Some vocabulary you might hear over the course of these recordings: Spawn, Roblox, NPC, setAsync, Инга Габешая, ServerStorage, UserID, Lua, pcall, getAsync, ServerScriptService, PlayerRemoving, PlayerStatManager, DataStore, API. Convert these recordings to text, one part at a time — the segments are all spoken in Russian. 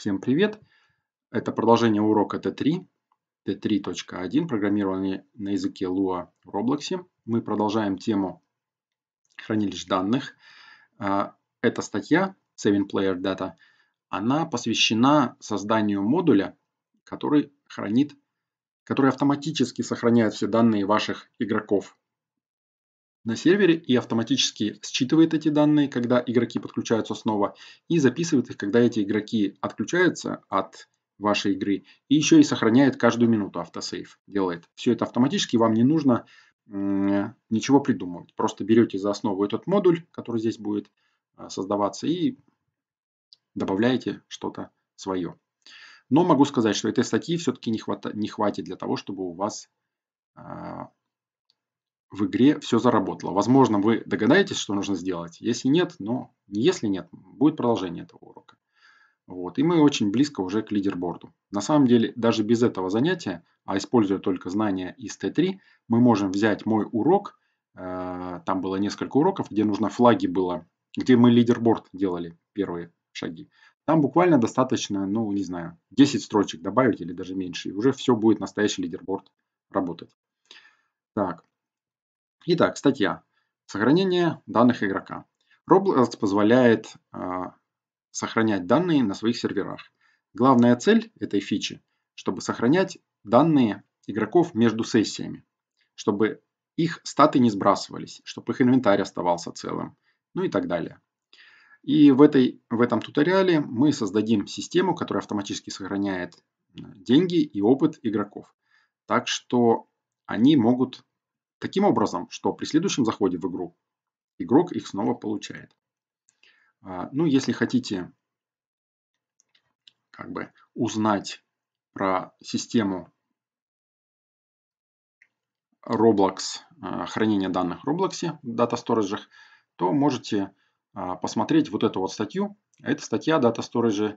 Всем привет! Это продолжение урока Т3, Т3.1, программирование на языке Lua в Roblox. Мы продолжаем тему хранилищ данных. Эта статья, Saving Player Data, она посвящена созданию модуля, который автоматически сохраняет все данные ваших игроков на сервере и автоматически считывает эти данные, когда игроки подключаются снова, и записывает их, когда эти игроки отключаются от вашей игры, и еще и сохраняет каждую минуту, автосейв делает. Все это автоматически, вам не нужно ничего придумывать. Просто берете за основу этот модуль, который здесь будет создаваться, и добавляете что-то свое. Но могу сказать, что этой статьи все-таки не хватит для того, чтобы у вас в игре все заработало. Возможно, вы догадаетесь, что нужно сделать. Если нет, будет продолжение этого урока. Вот. И мы очень близко уже к лидерборду. На самом деле, даже без этого занятия, а используя только знания из Т3, мы можем взять мой урок. Там было несколько уроков, где нужно флаги было, где мы лидерборд делали первые шаги. Там буквально достаточно, ну не знаю, 10 строчек добавить или даже меньше. И уже все будет настоящий лидерборд работать. Так. Итак, статья. Сохранение данных игрока. Roblox позволяет сохранять данные на своих серверах. Главная цель этой фичи, чтобы сохранять данные игроков между сессиями, чтобы их статы не сбрасывались, чтобы их инвентарь оставался целым, ну и так далее. И в этом туториале мы создадим систему, которая автоматически сохраняет деньги и опыт игроков. Так что они могут... Таким образом, что при следующем заходе в игру, игрок их снова получает. Ну, если хотите как бы узнать про систему Roblox, хранения данных в Roblox, в DataStorage, то можете посмотреть вот эту вот статью. Эта статья DataStorage,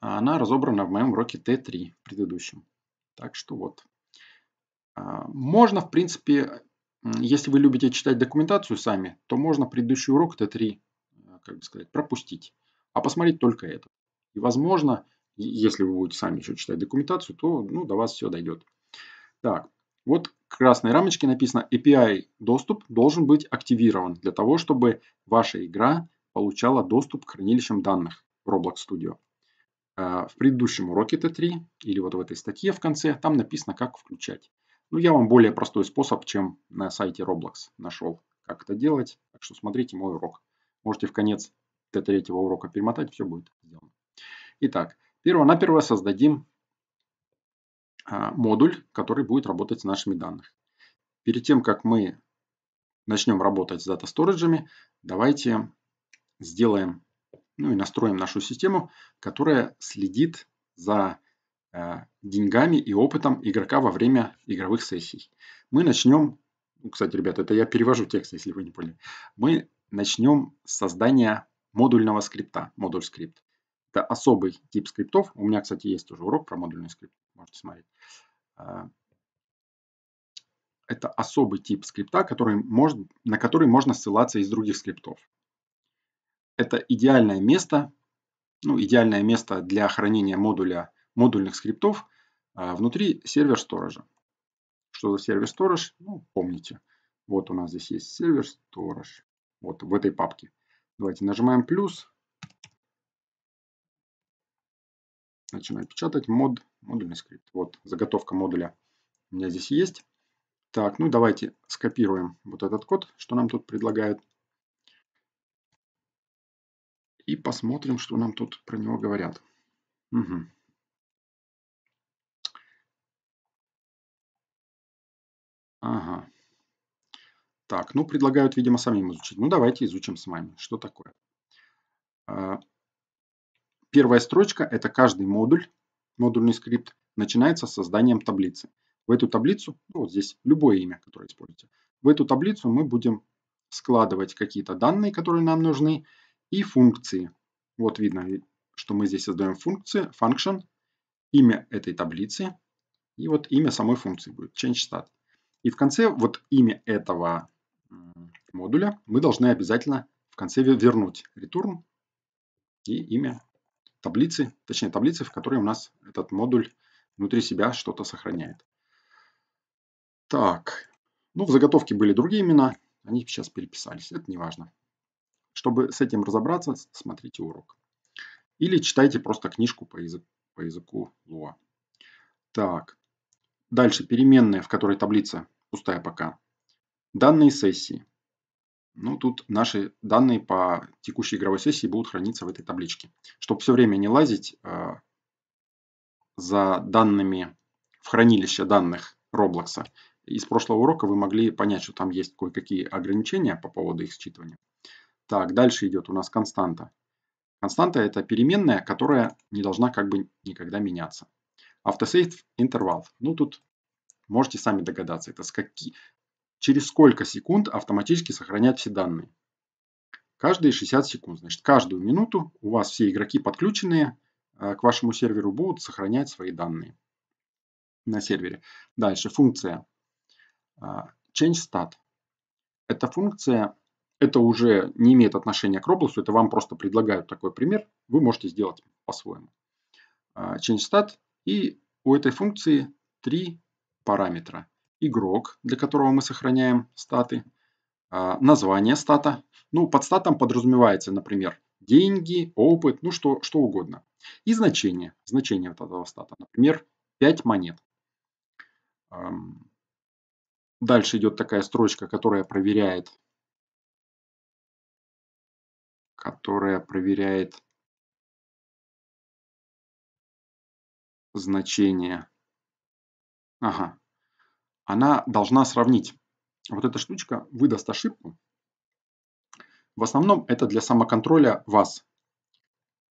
она разобрана в моем уроке Т3 предыдущем. Так что вот. Можно, в принципе, если вы любите читать документацию сами, то можно предыдущий урок Т3, как бы сказать, пропустить, а посмотреть только это. И, возможно, если вы будете сами еще читать документацию, то до вас все дойдет. Так, вот в красной рамочке написано API доступ должен быть активирован для того, чтобы ваша игра получала доступ к хранилищам данных в Roblox Studio. В предыдущем уроке Т3 или вот в этой статье в конце там написано, как включать. Ну, я вам более простой способ, чем на сайте Roblox нашел, как это делать. Так что смотрите мой урок. Можете в конец Т3 урока перемотать, все будет сделано. Итак, перво-наперво создадим модуль, который будет работать с нашими данными. Перед тем, как мы начнем работать с дата-сториджами, давайте сделаем, ну и настроим нашу систему, которая следит за деньгами и опытом игрока во время игровых сессий. Мы начнем, кстати, ребята, это я перевожу текст, если вы не поняли. Мы начнем с создания модульного скрипта, модуль скрипт. Это особый тип скриптов. У меня, кстати, есть уже урок про модульный скрипт, можете смотреть. Это особый тип скрипта, на который можно ссылаться из других скриптов. Это идеальное место, для хранения модульных скриптов внутри сервер-сторожа. Что за сервер-сторож? Ну, помните. Вот у нас здесь есть сервер-сторож. Вот в этой папке. Давайте нажимаем плюс. Начинаем печатать модульный скрипт. Вот заготовка модуля у меня здесь есть. Так, ну давайте скопируем вот этот код, что нам тут предлагают. И посмотрим, что нам тут про него говорят. Угу. Ага. Так, ну предлагают, видимо, самим изучить. Ну давайте изучим с вами, что такое. Первая строчка — это каждый модуль, модульный скрипт, начинается с созданием таблицы. В эту таблицу, вот здесь любое имя, которое используете, в эту таблицу мы будем складывать какие-то данные, которые нам нужны, и функции. Вот видно, что мы здесь создаем функции, function, имя этой таблицы, и вот имя самой функции будет, changeStat. И в конце вот имя этого модуля мы должны обязательно в конце вернуть return и имя таблицы, точнее таблицы, в которой у нас этот модуль внутри себя что-то сохраняет. Так, ну в заготовке были другие имена, они сейчас переписались, это не важно. Чтобы с этим разобраться, смотрите урок. Или читайте просто книжку по языку Lua. Так, дальше переменная, в которой таблица пустая пока. Данные сессии. Ну, тут наши данные по текущей игровой сессии будут храниться в этой табличке. Чтобы все время не лазить за данными в хранилище данных Roblox. Из прошлого урока вы могли понять, что там есть кое-какие ограничения по поводу их считывания. Так, дальше идет у нас константа. Константа — это переменная, которая не должна как бы никогда меняться. Автосейв интервал. Ну, тут можете сами догадаться, это через сколько секунд автоматически сохранять все данные. Каждые 60 секунд. Значит, каждую минуту у вас все игроки, подключенные к вашему серверу, будут сохранять свои данные на сервере. Дальше функция changeStat. Эта функция, это уже не имеет отношения к Roblox, это вам просто предлагают такой пример, вы можете сделать по-своему. ChangeStat, и у этой функции 3 параметра. Игрок, для которого мы сохраняем статы, название стата. Ну, под статом подразумевается, например, деньги, опыт, ну что угодно. И значение, вот этого стата, например, 5 монет. Дальше идет такая строчка, которая проверяет значение. Ага. Она должна сравнить. Вот эта штучка выдаст ошибку. В основном это для самоконтроля вас,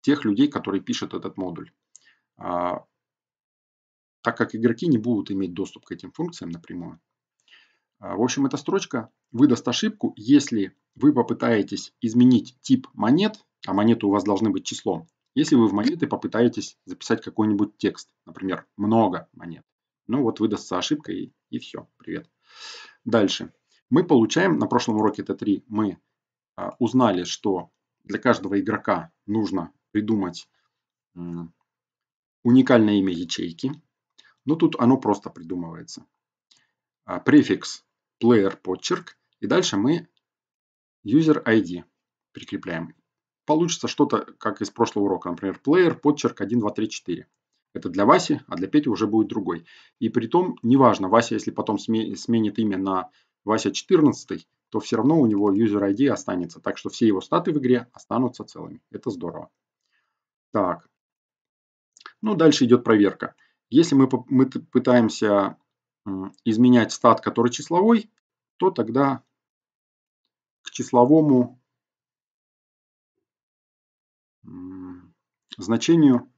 тех людей, которые пишут этот модуль. Так как игроки не будут иметь доступ к этим функциям напрямую. В общем, эта строчка выдаст ошибку, если вы попытаетесь изменить тип монет, а монеты у вас должны быть числом, если вы в монеты попытаетесь записать какой-нибудь текст, например, много монет. Ну вот выдастся ошибка и все, привет. Дальше. Мы получаем, на прошлом уроке Т3 мы узнали, что для каждого игрока нужно придумать уникальное имя ячейки. Но тут оно просто придумывается. Префикс player подчерк. И дальше мы UserID прикрепляем. Получится что-то, как из прошлого урока. Например, player подчерк 1, 2, 3, 4. Это для Васи, а для Пети уже будет другой. И при том, неважно, Вася, если потом сменит имя на Вася 14, то все равно у него user-ID останется. Так что все его статы в игре останутся целыми. Это здорово. Так. Ну, дальше идет проверка. Если мы пытаемся изменять стат, который числовой, то тогда к числовому значению...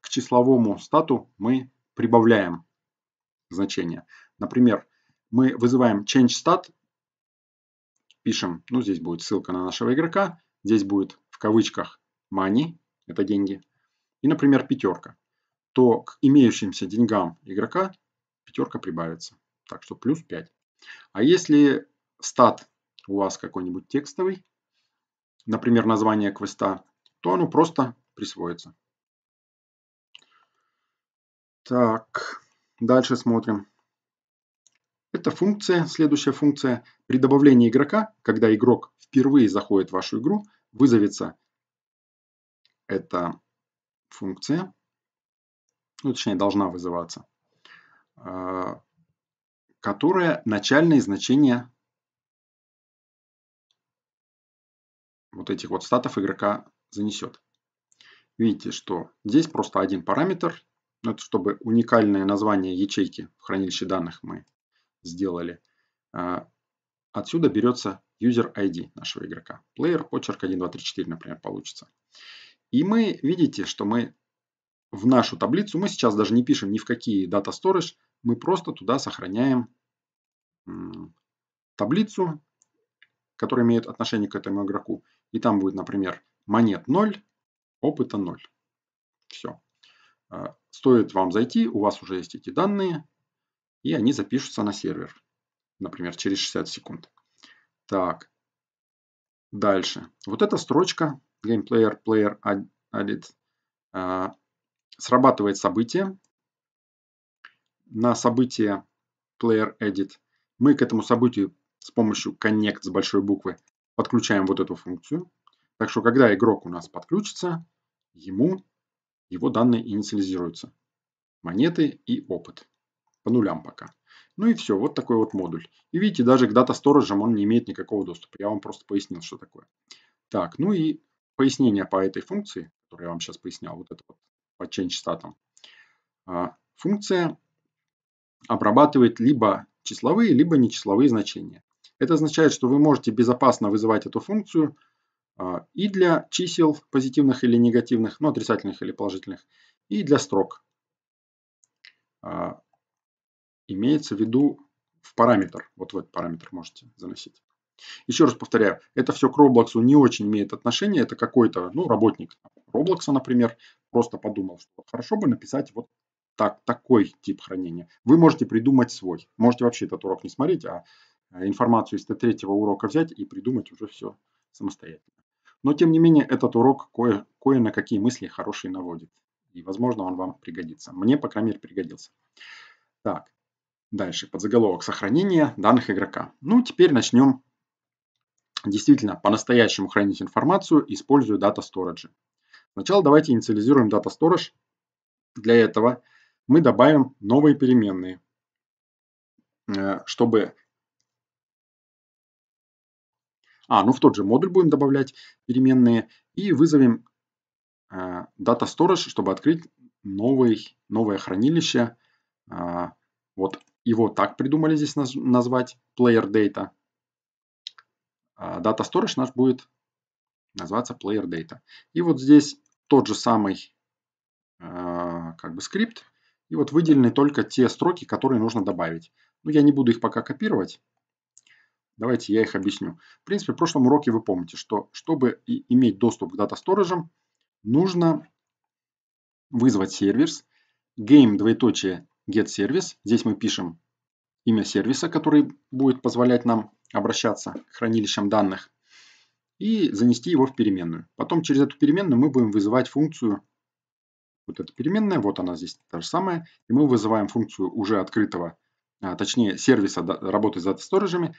к числовому стату мы прибавляем значение. Например, мы вызываем changeStat, пишем, ну здесь будет ссылка на нашего игрока, здесь будет в кавычках money, это деньги, и, например, пятерка. То к имеющимся деньгам игрока пятерка прибавится. Так что плюс 5. А если стат у вас какой-нибудь текстовый, например, название квеста, то оно просто присвоится. Так, дальше смотрим. Это функция, следующая функция. При добавлении игрока, когда игрок впервые заходит в вашу игру, вызовется эта функция. Ну, точнее, должна вызываться. Которая начальные значения вот этих вот статов игрока занесет. Видите, что здесь просто один параметр. Это чтобы уникальное название ячейки в хранилище данных мы сделали. Отсюда берется user-ID нашего игрока. Player, подчерк 1, 2, 3, 4, например, получится. И мы, видите, что мы в нашу таблицу, мы сейчас даже не пишем ни в какие DataStorage, мы просто туда сохраняем таблицу, которая имеет отношение к этому игроку. И там будет, например, монет 0, опыта 0. Все. Стоит вам зайти, у вас уже есть эти данные, и они запишутся на сервер. Например, через 60 секунд. Так. Дальше. Вот эта строчка GamePlayer PlayerAdded, срабатывает событие. На событие PlayerAdded мы к этому событию с помощью connect с большой буквы подключаем вот эту функцию. Так что, когда игрок у нас подключится, его данные инициализируются. Монеты и опыт. По нулям пока. Ну и все, вот такой вот модуль. И видите, даже к DataStorage он не имеет никакого доступа. Я вам просто пояснил, что такое. Так, ну и пояснение по этой функции, которую я вам сейчас пояснял, вот это вот по change status. Функция обрабатывает либо числовые, либо нечисловые значения. Это означает, что вы можете безопасно вызывать эту функцию и для чисел позитивных или негативных, но отрицательных или положительных, и для строк. Имеется в виду в параметр. Вот в этот параметр можете заносить. Еще раз повторяю, это все к Roblox не очень имеет отношения. Это какой-то, ну, работник Roblox, например, просто подумал, что хорошо бы написать вот такой тип хранения. Вы можете придумать свой. Можете вообще этот урок не смотреть, а информацию из третьего урока взять и придумать уже все самостоятельно. Но, тем не менее, этот урок кое на какие мысли хорошие наводит. И, возможно, он вам пригодится. Мне, по крайней мере, пригодился. Так, дальше. Подзаголовок «Сохранение данных игрока». Ну, теперь начнем действительно по-настоящему хранить информацию, используя DataStorage. Сначала давайте инициализируем DataStorage. Для этого мы добавим новые переменные, чтобы... ну в тот же модуль будем добавлять переменные и вызовем DataStorage, чтобы открыть новое хранилище. Вот его так придумали здесь назвать, PlayerData. DataStorage наш будет называться PlayerData. И вот здесь тот же самый как бы скрипт. И вот выделены только те строки, которые нужно добавить. Но я не буду их пока копировать. Давайте я их объясню. В принципе, в прошлом уроке вы помните, что чтобы иметь доступ к DataStorage, нужно вызвать сервис. Game::getService. Здесь мы пишем имя сервиса, который будет позволять нам обращаться к хранилищам данных. И занести его в переменную. Потом через эту переменную мы будем вызывать функцию. Вот эта переменная, вот она здесь та же самая. И мы вызываем функцию уже открытого, точнее сервиса работы с DataStorage,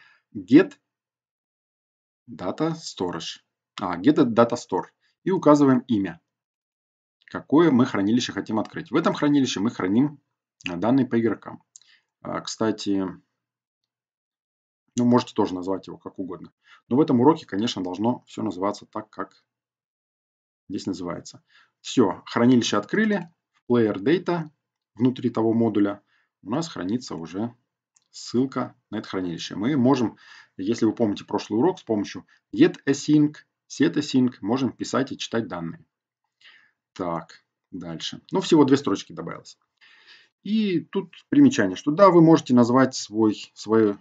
getDataStore. И указываем имя, какое мы хранилище хотим открыть. В этом хранилище мы храним данные по игрокам. Кстати, ну, можете тоже назвать его как угодно. Но в этом уроке, конечно, должно все называться так, как здесь называется. Все, хранилище открыли. В PlayerData внутри того модуля у нас хранится уже ссылка на это хранилище. Мы можем, если вы помните прошлый урок, с помощью getAsync, setAsync можем писать и читать данные. Так, дальше. Ну, всего две строчки добавилось. И тут примечание, что да, вы можете назвать свое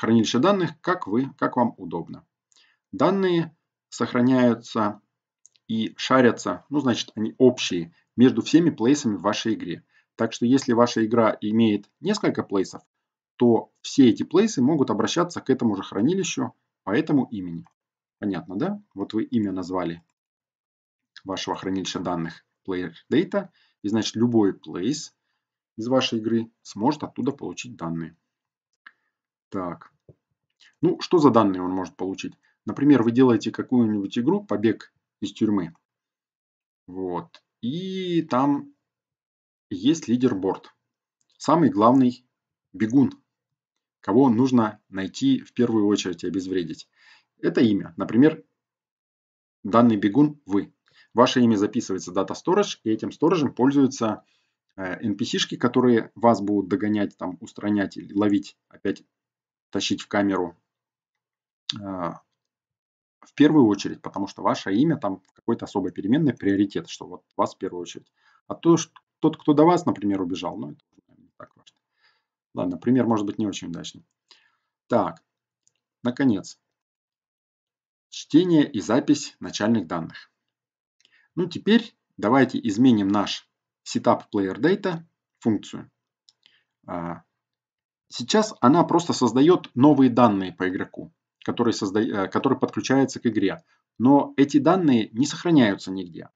хранилище данных, как вам удобно. Данные сохраняются и шарятся, ну, значит, они общие, между всеми плейсами в вашей игре. Так что, если ваша игра имеет несколько плейсов, то все эти плейсы могут обращаться к этому же хранилищу по этому имени. Понятно, да? Вот вы имя назвали вашего хранилища данных PlayerData, и, значит, любой плейс из вашей игры сможет оттуда получить данные. Так. Ну, что за данные он может получить? Например, вы делаете какую-нибудь игру «Побег из тюрьмы». Вот. И там есть лидерборд. Самый главный бегун, кого нужно найти в первую очередь и обезвредить. Это имя. Например, данный бегун вы. Ваше имя записывается в DataStorage, и этим сторожем пользуются NPC-шки, которые вас будут догонять, там, устранять или ловить, опять тащить в камеру. В первую очередь, потому что ваше имя там какой-то особой переменной приоритет, что вот вас в первую очередь. А то, что тот, кто до вас, например, убежал, ну, это не так важно. Ладно, пример может быть не очень удачный. Так, наконец. Чтение и запись начальных данных. Ну, теперь давайте изменим наш setup PlayerData функцию. Сейчас она просто создает новые данные по игроку, который подключается к игре. Но эти данные не сохраняются нигде.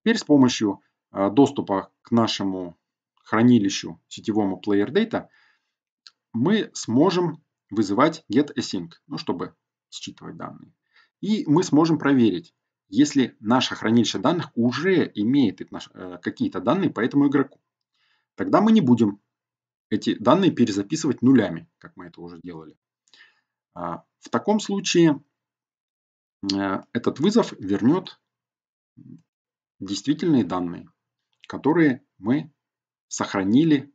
Теперь с помощью доступа к нашему хранилищу сетевому PlayerData мы сможем вызывать getAsync, чтобы считывать данные. И мы сможем проверить, если наше хранилище данных уже имеет какие-то данные по этому игроку. Тогда мы не будем эти данные перезаписывать нулями, как мы это уже делали. В таком случае этот вызов вернет действительные данные, которые мы сохранили.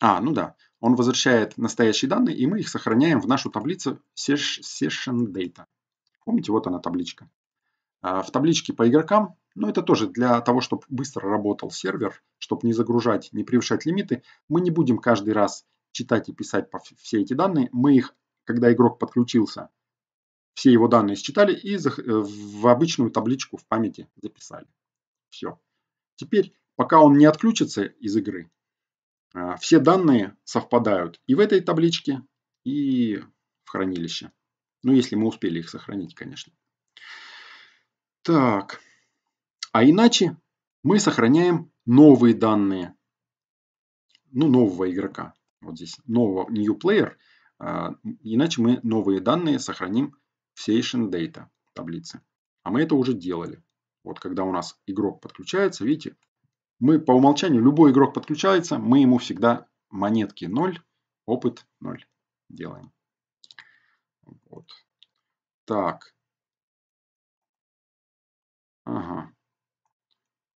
Он возвращает настоящие данные, и мы их сохраняем в нашу таблицу Session Data. Помните, вот она табличка. В табличке по игрокам, это тоже для того, чтобы быстро работал сервер, чтобы не загружать, не превышать лимиты. Мы не будем каждый раз читать и писать все эти данные. Мы их, когда игрок подключился, все его данные считали и в обычную табличку в памяти записали. Все. Теперь, пока он не отключится из игры, все данные совпадают и в этой табличке, и в хранилище. Если мы успели их сохранить, конечно. Так. А иначе мы сохраняем новые данные. Нового игрока. Вот здесь нового new player. Иначе мы новые данные сохраним в Session Data таблице. А мы это уже делали. Вот когда у нас игрок подключается, видите, мы по умолчанию, любой игрок подключается, мы ему всегда монетки 0, опыт 0 делаем. Вот. Так. Ага.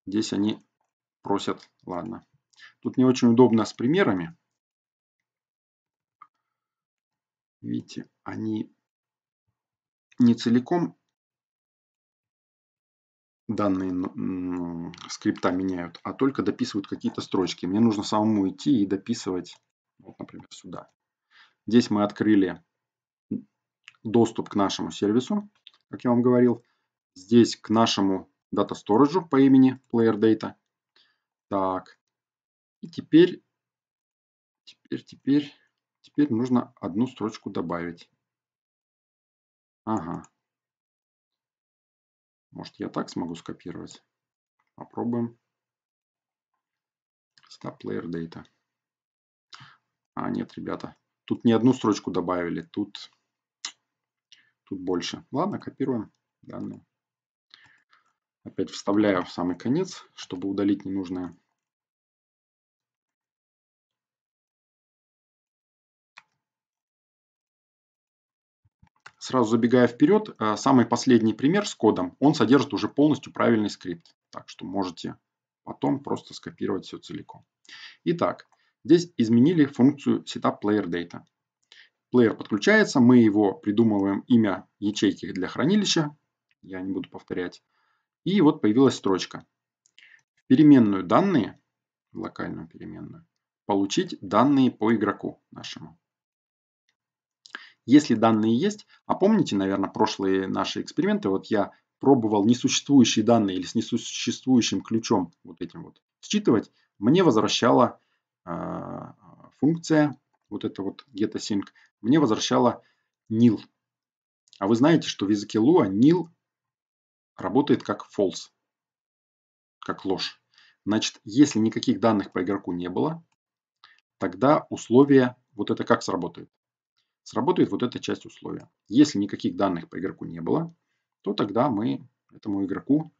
Здесь они просят, ладно. Тут не очень удобно с примерами. Видите, они не целиком данные скрипта меняют, а только дописывают какие-то строчки. Мне нужно самому идти и дописывать, например, сюда. Здесь мы открыли доступ к нашему сервису, как я вам говорил. Здесь к нашему DataStorage по имени PlayerData. Так. И теперь нужно одну строчку добавить. Ага. Может, я так смогу скопировать? Попробуем. Stop player data. Нет, ребята. Тут не одну строчку добавили. Тут больше. Ладно, копируем данные. Опять вставляю в самый конец, чтобы удалить ненужное. Сразу забегая вперед, самый последний пример с кодом, он содержит уже полностью правильный скрипт. Так что можете потом просто скопировать все целиком. Итак, здесь изменили функцию setup player data. Плеер подключается, мы его придумываем имя ячейки для хранилища. Я не буду повторять. И вот появилась строчка. В переменную данные, локальную переменную, получить данные по игроку нашему. Если данные есть, помните, наверное, прошлые наши эксперименты, я пробовал несуществующие данные или с несуществующим ключом считывать, мне возвращала функция, getAsync, мне возвращала nil. А вы знаете, что в языке Lua nil работает как false, как ложь. Значит, если никаких данных по игроку не было, тогда условие, это как сработает? Сработает эта часть условия. Если никаких данных по игроку не было, то тогда мы этому игроку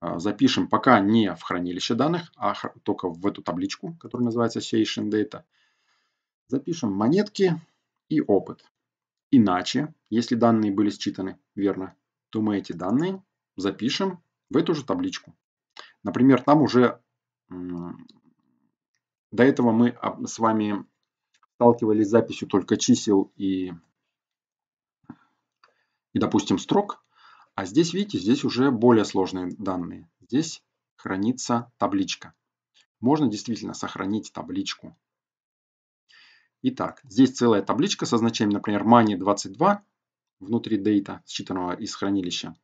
запишем пока не в хранилище данных, а только в эту табличку, которая называется Session Data. Запишем монетки и опыт. Иначе, если данные были считаны верно, то мы эти данные запишем в эту же табличку. Например, там уже до этого мы с вами сталкивались с записью только чисел и, допустим, строк. А здесь, видите, здесь уже более сложные данные. Здесь хранится табличка. Можно действительно сохранить табличку. Итак, здесь целая табличка со значением, например, money22 внутри дейта, считанного из хранилища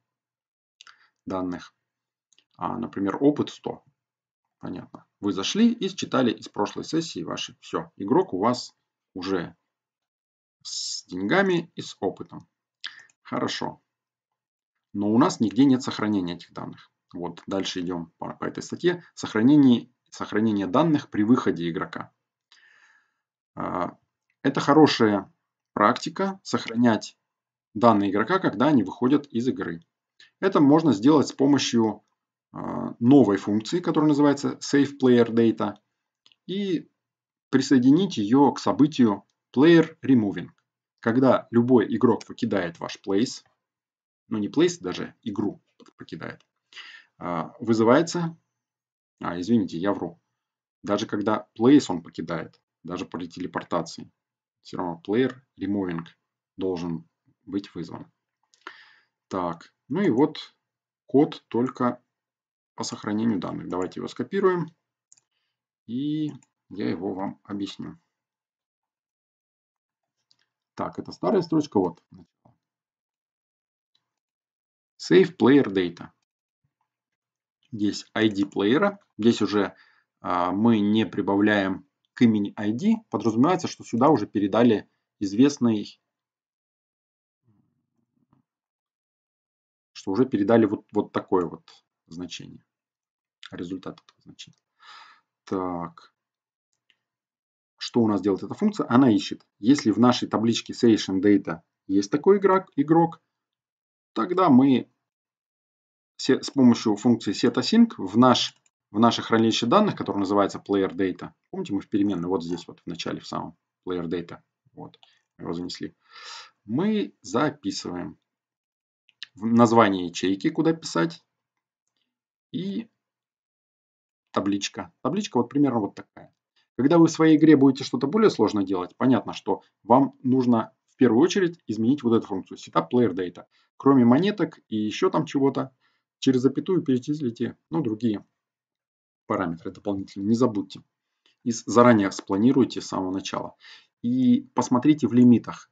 данных. Например, опыт 100. Понятно. Вы зашли и считали из прошлой сессии ваши. Все, игрок у вас уже с деньгами и с опытом. Хорошо. но у нас нигде нет сохранения этих данных. Вот дальше идем по этой статье. Сохранение данных при выходе игрока. Это хорошая практика — сохранять данные игрока, когда они выходят из игры. Это можно сделать с помощью новой функции, которая называется savePlayerData, и присоединить ее к событию PlayerRemoving. Когда любой игрок покидает ваш place, ну не place, даже игру покидает, вызывается, извините, я вру, даже когда place он покидает, даже при телепортации, все равно PlayerRemoving должен быть вызван. Так, ну и вот код только по сохранению данных. Давайте его скопируем, и я его вам объясню. Так, это старая строчка, вот. SavePlayerData. Здесь ID плеера. Здесь уже мы не прибавляем к имени ID. Подразумевается, что сюда уже передали известный, что уже передали вот такое вот значение. Результат этого значения. Так. Что у нас делает эта функция? Она ищет. Если в нашей табличке SessionData есть такой игрок, тогда мы с помощью функции setAsync в наше хранилище данных, которое называется PlayerData, помните, мы в переменной вот здесь, вот в начале, в самом PlayerData, вот, его занесли, мы записываем название ячейки, куда писать, и табличка. Табличка вот примерно вот такая. Когда вы в своей игре будете что-то более сложное делать, понятно, что вам нужно в первую очередь изменить вот эту функцию setAsync_PlayerData. Кроме монеток и еще там чего-то, через запятую перечислите, ну, другие параметры дополнительные. Не забудьте. И заранее спланируйте с самого начала. И посмотрите в лимитах.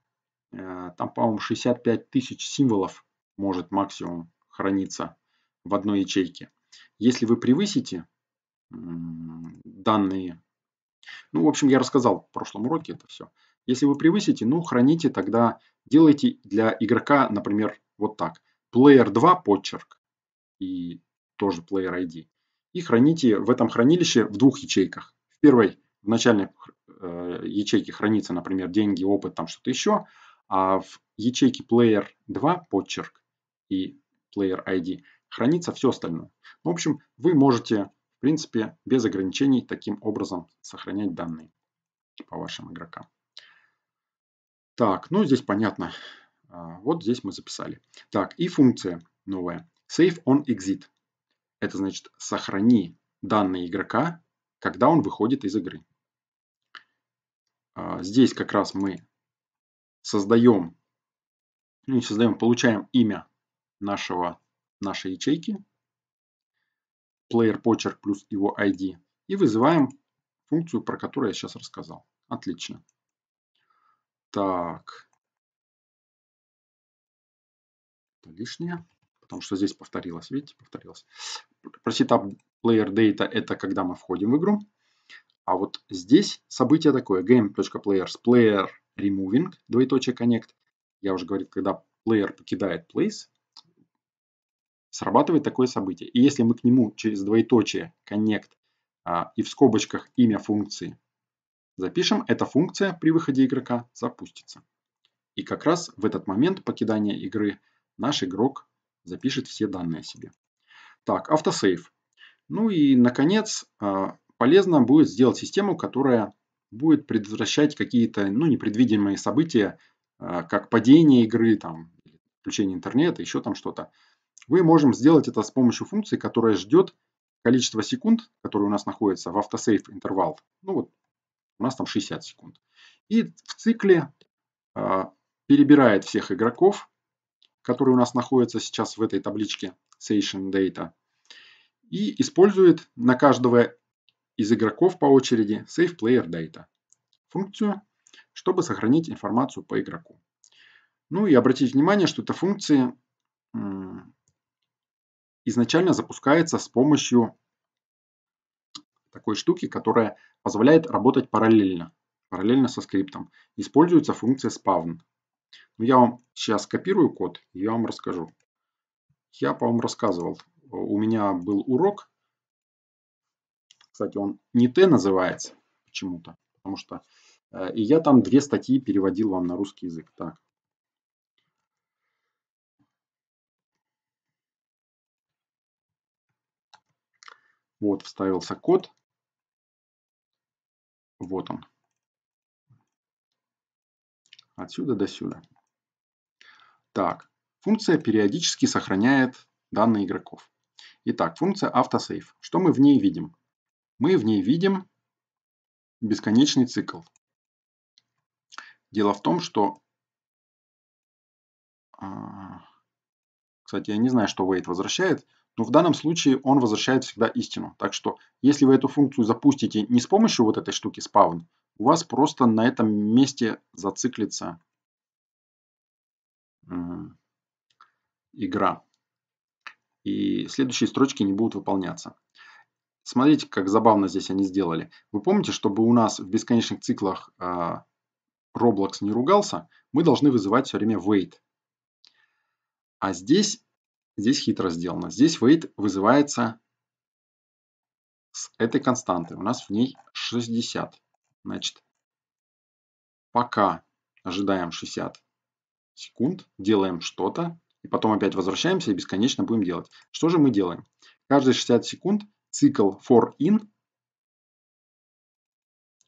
Там, по-моему, 65 тысяч символов может максимум храниться в одной ячейке. Если вы превысите данные... Ну, в общем, я рассказал в прошлом уроке это все. Если вы превысите, ну, храните тогда, делайте для игрока, например, вот так. Player 2 подчерк и тоже Player ID. И храните в этом хранилище в двух ячейках. В первой, в начальной ячейке хранится, например, деньги, опыт, там что-то еще. А в ячейке Player 2 подчерк и Player ID хранится все остальное. В общем, вы можете... В принципе, без ограничений таким образом сохранять данные по вашим игрокам. Так, ну здесь понятно. Вот здесь мы записали. Так, и функция новая. SaveOnExit. Это значит, сохрани данные игрока, когда он выходит из игры. Здесь как раз мы создаем, ну не создаем, получаем имя нашей ячейки. Player почерк плюс его ID. И вызываем функцию, про которую я сейчас рассказал. Отлично. Так. Это лишнее. Потому что здесь повторилось. Видите, повторилось. Про setup player data — это когда мы входим в игру. А вот здесь событие такое. Game.players player removing, двоеточие connect. Я уже говорил, когда player покидает place, срабатывает такое событие. И если мы к нему через двоеточие connect и в скобочках имя функции запишем, эта функция при выходе игрока запустится. И как раз в этот момент покидания игры наш игрок запишет все данные о себе. Так, автосейв. Ну и, наконец, полезно будет сделать систему, которая будет предотвращать какие-то, ну, непредвиденные события, как падение игры, там, включение интернета, еще там что-то. Мы можем сделать это с помощью функции, которая ждет количество секунд, которые у нас находится в автосейв интервал. Ну вот, у нас там 60 секунд. И в цикле перебирает всех игроков, которые у нас находятся сейчас в этой табличке Session Data. И использует на каждого из игроков по очереди SavePlayerData функцию, чтобы сохранить информацию по игроку. Ну и обратите внимание, что эта функция изначально запускается с помощью такой штуки, которая позволяет работать параллельно со скриптом. Используется функция spawn. Я вам сейчас копирую код, и я вам расскажу. Я, по-моему, рассказывал. У меня был урок. Кстати, он не Т называется почему-то. Потому что и я там две статьи переводил вам на русский язык. Так. Вот, вставился код. Вот он. Отсюда до сюда. Так. Функция периодически сохраняет данные игроков. Итак, функция автосейв. Что мы в ней видим? Мы в ней видим бесконечный цикл. Дело в том, что... Кстати, я не знаю, что wait возвращает, но в данном случае он возвращает всегда истину. Так что, если вы эту функцию запустите не с помощью вот этой штуки spawn, у вас просто на этом месте зациклится игра. И следующие строчки не будут выполняться. Смотрите, как забавно здесь они сделали. Вы помните, чтобы у нас в бесконечных циклах Roblox не ругался, мы должны вызывать все время wait. А здесь хитро сделано. Здесь wait вызывается с этой константы. У нас в ней 60. Значит, пока ожидаем 60 секунд, делаем что-то, и потом опять возвращаемся и бесконечно будем делать. Что же мы делаем? Каждые 60 секунд цикл for in.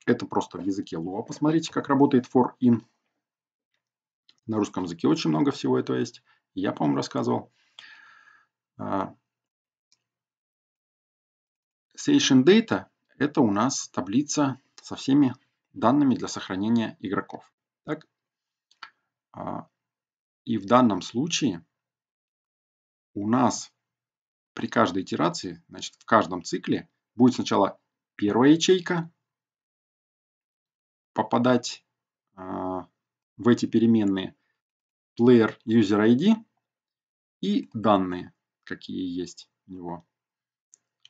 Это просто в языке Lua. Посмотрите, как работает for in. На русском языке очень много всего этого есть. Я, по-моему, рассказывал. Session data – это у нас таблица со всеми данными для сохранения игроков. Так? И в данном случае у нас при каждой итерации, значит, в каждом цикле будет сначала первая ячейка попадать в эти переменные player UserID и данные, какие есть у него.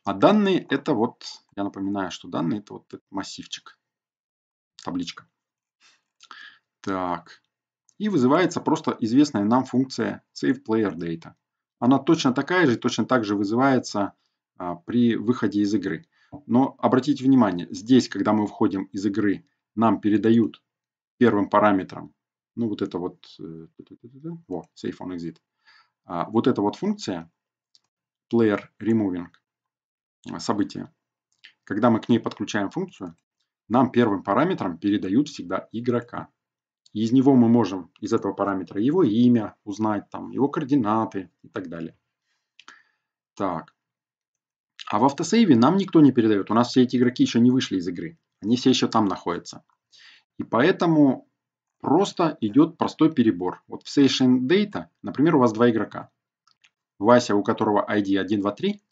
А данные это вот, я напоминаю, что данные это вот этот массивчик, табличка. Так. И вызывается просто известная нам функция savePlayerData. Она точно такая же, точно так же вызывается при выходе из игры. Но обратите внимание, здесь, когда мы входим из игры, нам передают первым параметром, ну вот это вот, вот save on exit, вот эта вот функция PlayerRemoving, событие. Когда мы к ней подключаем функцию, нам первым параметром передают всегда игрока. И из него мы можем, из этого параметра, его имя узнать, там, его координаты и так далее. Так. А в автосейве нам никто не передает. У нас все эти игроки еще не вышли из игры. Они все еще там находятся. И поэтому просто идет простой перебор. Вот в Session Data, например, у вас два игрока. Вася, у которого ID 123,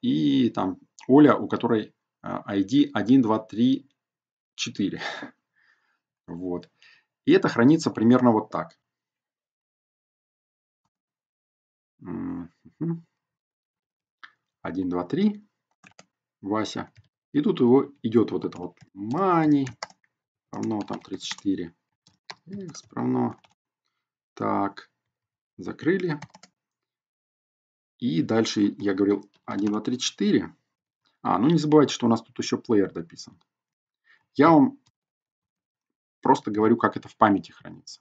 и там Оля, у которой ID 1234. Вот. И это хранится примерно вот так. Один, два, три. Вася. И тут его идет вот это вот money. Равно там 34. X равно. Так. Закрыли. И дальше я говорил 1, 2, 3, 4. Ну не забывайте, что у нас тут еще плеер дописан. Я вам просто говорю, как это в памяти хранится.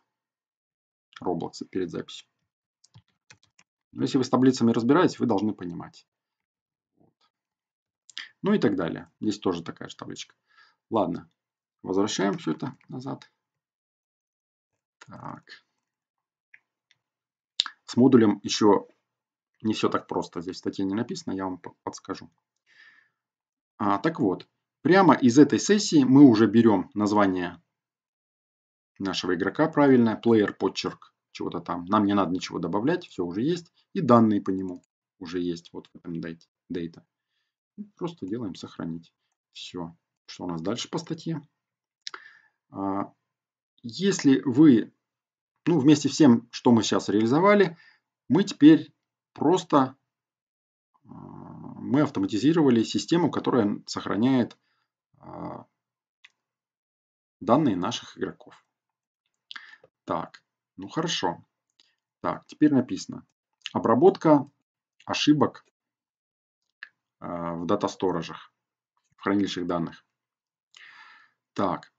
Roblox перед записью. Но если вы с таблицами разбираетесь, вы должны понимать. Вот. Ну и так далее. Здесь тоже такая же табличка. Ладно. Возвращаем все это назад. Так. С модулем еще... Не все так просто. Здесь в статье не написано, я вам подскажу. Так вот, прямо из этой сессии мы уже берем название нашего игрока правильное, плеер, подчерк, чего-то там. Нам не надо ничего добавлять, все уже есть. И данные по нему уже есть. Вот в этом data. Просто делаем сохранить. Все. Что у нас дальше по статье? Если вы, вместе с тем, что мы сейчас реализовали, мы теперь... Просто мы автоматизировали систему, которая сохраняет данные наших игроков. Так, ну хорошо. Так, теперь написано. Обработка ошибок в датасторожах, в хранилищах данных. Так,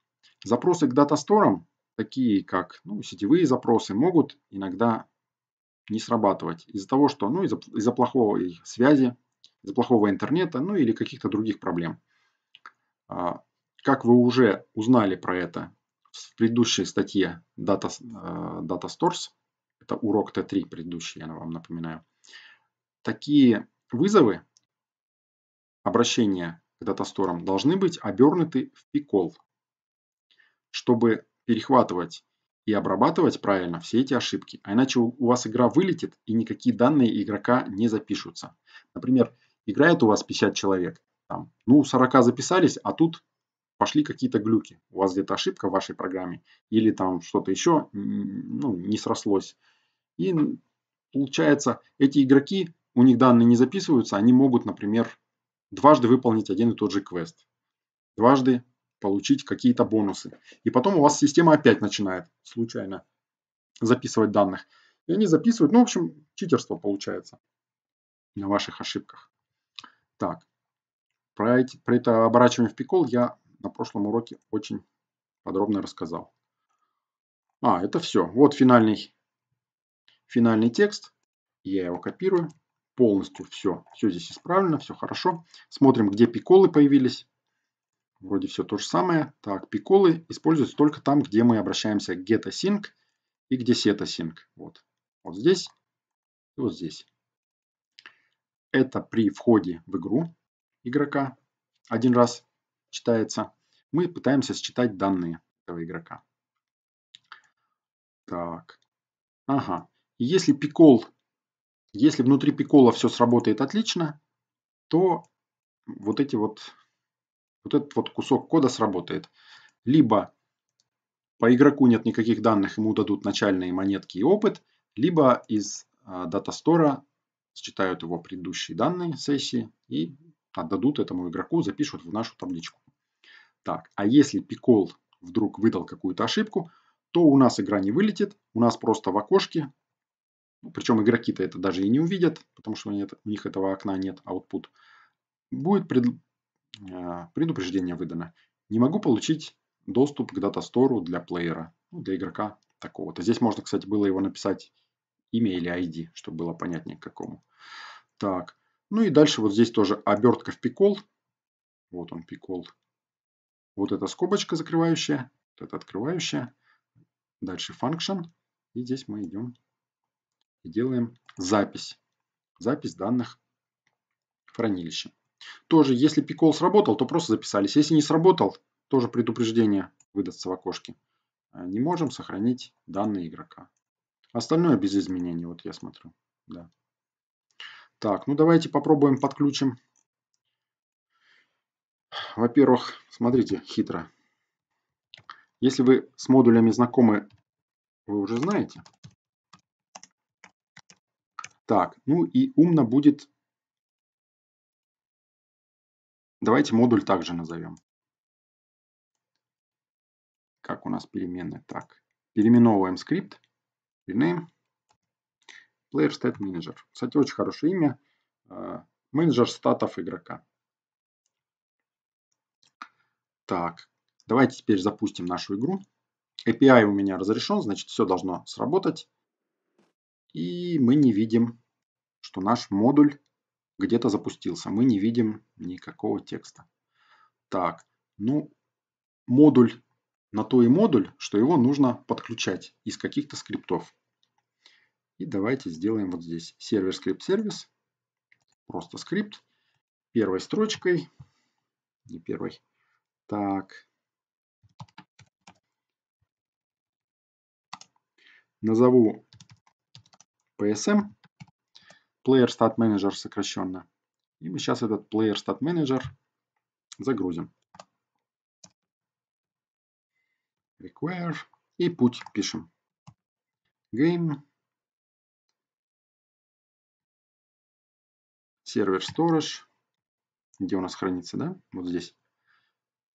запросы к датасторам, такие как сетевые запросы, могут иногда не срабатывать из-за того, что из-за плохой связи, из-за плохого интернета, или каких-то других проблем. Как вы уже узнали про это в предыдущей статье DataStores, это урок Т3 предыдущий, я вам напоминаю, такие вызовы, обращения к DataStore должны быть обернуты в pcall, чтобы перехватывать и обрабатывать правильно все эти ошибки. А иначе у вас игра вылетит, и никакие данные игрока не запишутся. Например, играет у вас 50 человек. Там, 40 записались, а тут пошли какие-то глюки. У вас где-то ошибка в вашей программе, или там что-то еще не срослось. И получается, эти игроки, у них данные не записываются, они могут, например, дважды выполнить один и тот же квест. Дважды получить какие-то бонусы. И потом у вас система опять начинает случайно записывать данных. И они записывают, в общем, читерство получается на ваших ошибках. Так, про это оборачивание в pcall я на прошлом уроке очень подробно рассказал. Это все. Вот финальный текст. Я его копирую. Полностью все здесь исправлено, все хорошо. Смотрим, где pcall-ы появились. Вроде все то же самое. Так, pcall-ы используются только там, где мы обращаемся к getAsync и где setAsync. Вот здесь и вот здесь. Это при входе в игру игрока один раз читается. Мы пытаемся считать данные этого игрока. Так. Ага. Если внутри pcall-а все сработает отлично, то вот этот кусок кода сработает. Либо по игроку нет никаких данных, ему дадут начальные монетки и опыт, либо из DataStore считают его предыдущие данные сессии и отдадут этому игроку, запишут в нашу табличку. Так, а если pcall вдруг выдал какую-то ошибку, то у нас игра не вылетит, у нас просто в окошке, причем игроки-то это даже и не увидят, потому что у них этого окна нет, output, будет предупреждение выдано. Не могу получить доступ к DataStore для плеера, для игрока такого-то. Здесь можно, кстати, было его написать имя или ID, чтобы было понятнее к какому. Так, и дальше вот здесь тоже обертка в pcall. Вот он pcall. Вот эта скобочка закрывающая, вот эта открывающая. Дальше function. И здесь мы идем и делаем запись. Запись данных в хранилище. Тоже, если pcall сработал, то просто записались. Если не сработал, тоже предупреждение выдастся в окошке. Не можем сохранить данные игрока. Остальное без изменений. Вот я смотрю. Да. Так, давайте попробуем подключим. Во-первых, смотрите, хитро. Если вы с модулями знакомы, вы уже знаете. Так, и умно будет... Давайте модуль также назовем. Как у нас переменные? Так, переименовываем скрипт. Rename. PlayerStatManager. Кстати, очень хорошее имя. Менеджер статов игрока. Так, давайте теперь запустим нашу игру. API у меня разрешен, значит, все должно сработать. И мы не видим, что наш модуль где-то запустился. Мы не видим никакого текста. Так, модуль на то и модуль, что его нужно подключать из каких-то скриптов. И давайте сделаем вот здесь ServerScriptService. Просто скрипт. Первой строчкой. Не первой. Так. Назову PSM. PlayerStatManager сокращенно. И мы сейчас этот PlayerStatManager загрузим. Require. И путь пишем. Game. ServerStorage. Где у нас хранится, да? Вот здесь.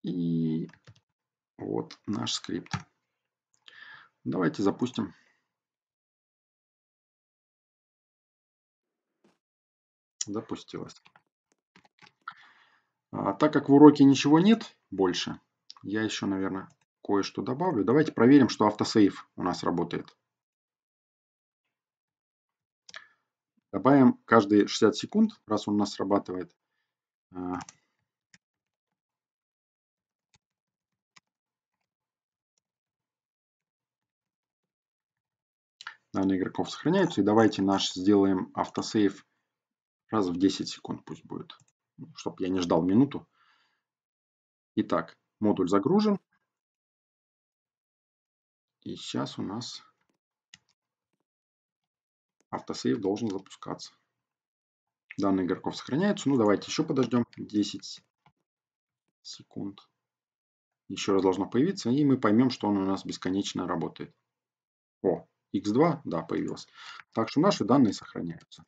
И вот наш скрипт. Давайте запустим. запустилось. Так как в уроке ничего нет больше, я еще, наверное, кое-что добавлю. Давайте проверим, что автосейв у нас работает. Добавим каждые 60 секунд, раз он у нас срабатывает. Данные игроков сохраняются. И давайте наш сделаем автосейв раз в 10 секунд пусть будет, чтобы я не ждал минуту. Итак, модуль загружен. И сейчас у нас автосейв должен запускаться. Данные игроков сохраняются. Ну, давайте еще подождем 10 секунд. Еще раз должно появиться. И мы поймем, что он у нас бесконечно работает. О, x2, да, появилось. Так что наши данные сохраняются.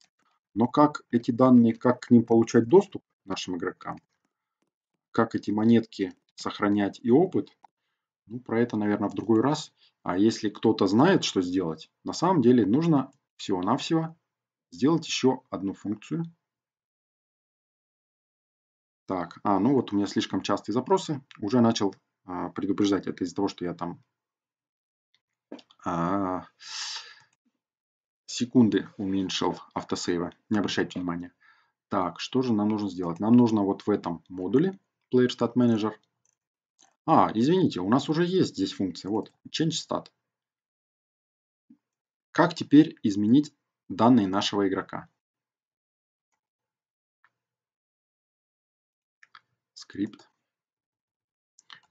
Но как эти данные, как к ним получать доступ нашим игрокам, как эти монетки сохранять и опыт, ну, про это, наверное, в другой раз. А если кто-то знает, что сделать, на самом деле нужно всего-навсего сделать еще одну функцию. Так, ну вот у меня слишком частые запросы. Уже начал предупреждать. Это из-за того, что я там секунды уменьшил автосейва. Не обращайте внимания. Так, что же нам нужно сделать? Нам нужно вот в этом модуле PlayerStatManager. Извините, у нас уже есть здесь функция. Вот, changeStat. Как теперь изменить данные нашего игрока? Скрипт.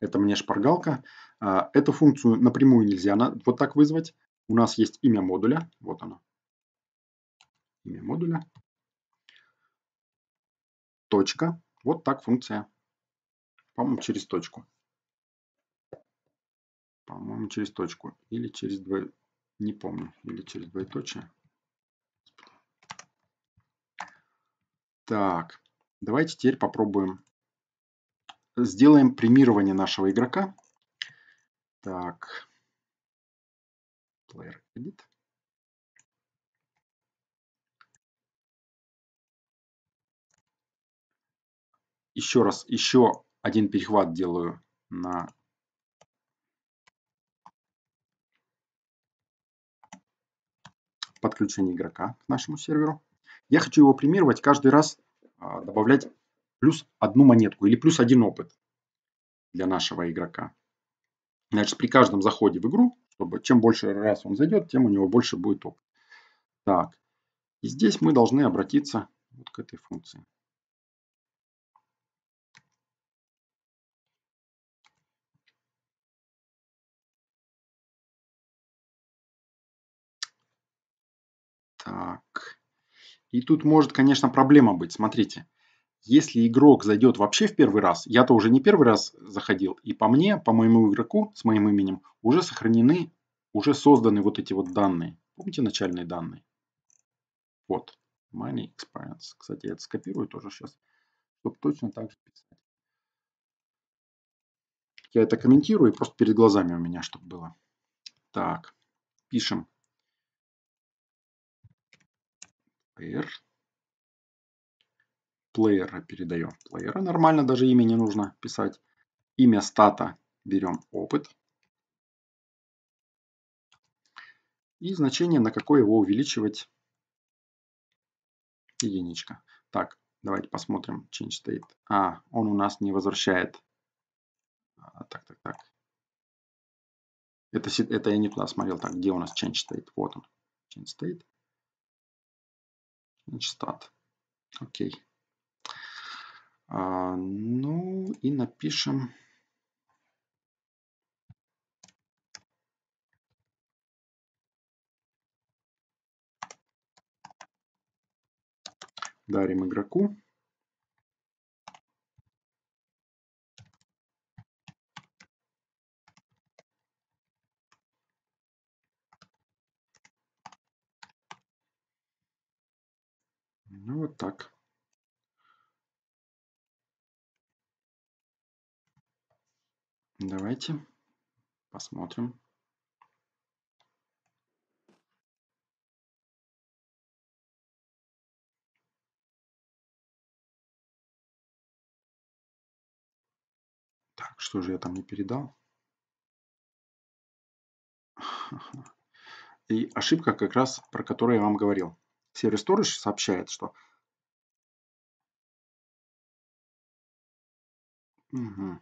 Это мне шпаргалка. Эту функцию напрямую нельзя вот так вызвать. У нас есть имя модуля. Вот оно. Имя модуля. Точка. Вот так функция. По-моему, через точку. По-моему, через точку. Или через двоеточие. Не помню. Или через двоеточие. Так. Давайте теперь попробуем. Сделаем премирование нашего игрока. Так. PlayerAdded. Еще раз, еще один перехват делаю на подключение игрока к нашему серверу. Я хочу его премировать, каждый раз добавлять плюс одну монетку или плюс один опыт для нашего игрока. Значит, при каждом заходе в игру, чтобы чем больше раз он зайдет, тем у него больше будет опыт. Так, и здесь мы должны обратиться вот к этой функции. Так, и тут может, конечно, проблема быть. Смотрите, если игрок зайдет вообще в первый раз, я-то уже не первый раз заходил, и по мне, по моему игроку с моим именем уже сохранены, уже созданы вот эти вот данные. Помните начальные данные? Вот, money experience. Кстати, я это скопирую тоже сейчас, чтобы точно так же писать. Я это комментирую, просто перед глазами у меня, чтобы было. Так, пишем. Плеера передаем. Плеера нормально, даже имя не нужно писать. Имя стата берем опыт. И значение, на какое его увеличивать. Единичка. Так, давайте посмотрим. Change state. Он у нас не возвращает. Так. Это я не туда смотрел. Так, где у нас change state? Вот он. Change state. Change stat. Окей. Ну и напишем дарим игроку вот так. Давайте посмотрим. Так, что же я там не передал? И ошибка как раз, про которую я вам говорил. ServerStorage сообщает, что... Угу.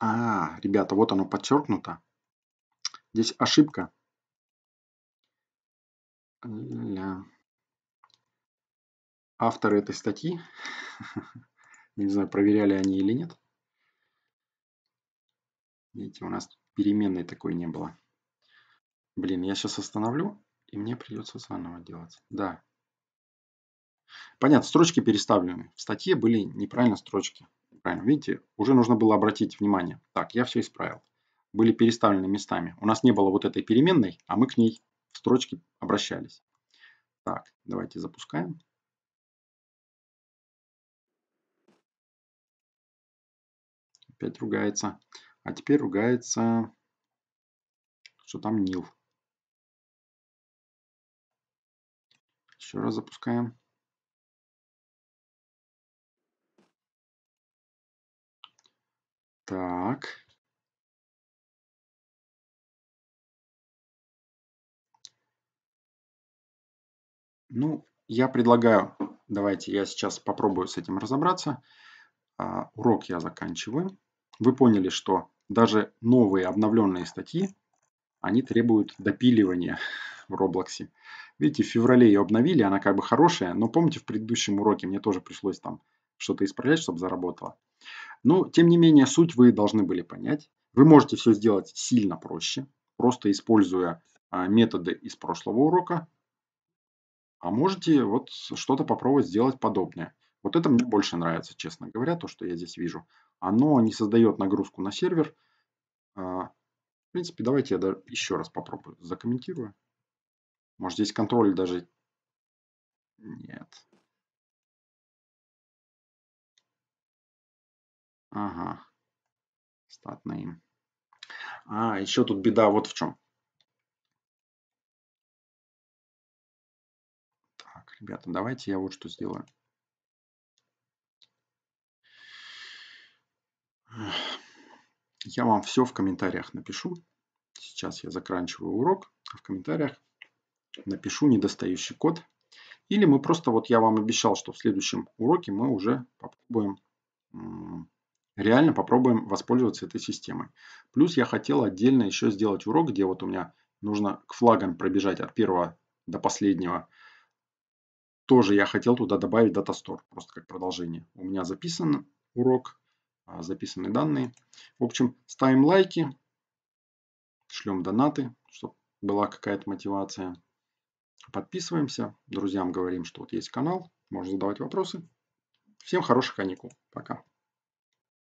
А, ребята, вот оно подчеркнуто. Здесь ошибка. Авторы этой статьи, не знаю, проверяли они или нет. Видите, у нас переменной такой не было. Блин, я сейчас остановлю, и мне придется заново делать. Да. Понятно, строчки переставлены. В статье были неправильно строчки. Правильно, видите, уже нужно было обратить внимание. Так, я все исправил. Были переставлены местами. У нас не было вот этой переменной, а мы к ней в строчке обращались. Так, давайте запускаем. Опять ругается. А теперь ругается, что там nil. Еще раз запускаем. Так. Ну, я предлагаю, давайте я сейчас попробую с этим разобраться. Урок я заканчиваю. Вы поняли, что даже новые обновленные статьи, они требуют допиливания в Roblox. Видите, в феврале ее обновили, она как бы хорошая, но помните, в предыдущем уроке мне тоже пришлось там что-то исправлять, чтобы заработало. Но, тем не менее, суть вы должны были понять. Вы можете все сделать сильно проще, просто используя методы из прошлого урока. А можете вот что-то попробовать сделать подобное. Вот это мне больше нравится, честно говоря, то, что я здесь вижу. Оно не создает нагрузку на сервер. В принципе, давайте я еще раз попробую, закомментирую. Может, здесь контроль даже... Нет. Ага. Статный. А, еще тут беда вот в чем. Так, ребята, давайте я вот что сделаю. Я вам все в комментариях напишу. Сейчас я заканчиваю урок. В комментариях напишу недостающий код. Или мы просто, вот я вам обещал, что в следующем уроке мы уже попробуем, реально попробуем воспользоваться этой системой. Плюс я хотел отдельно еще сделать урок, где вот у меня нужно к флагам пробежать от первого до последнего. Тоже я хотел туда добавить DataStore, просто как продолжение. У меня записан урок. Записаны данные. В общем, ставим лайки, шлем донаты, чтобы была какая-то мотивация. Подписываемся, друзьям говорим, что вот есть канал, можно задавать вопросы. Всем хороших каникул. Пока.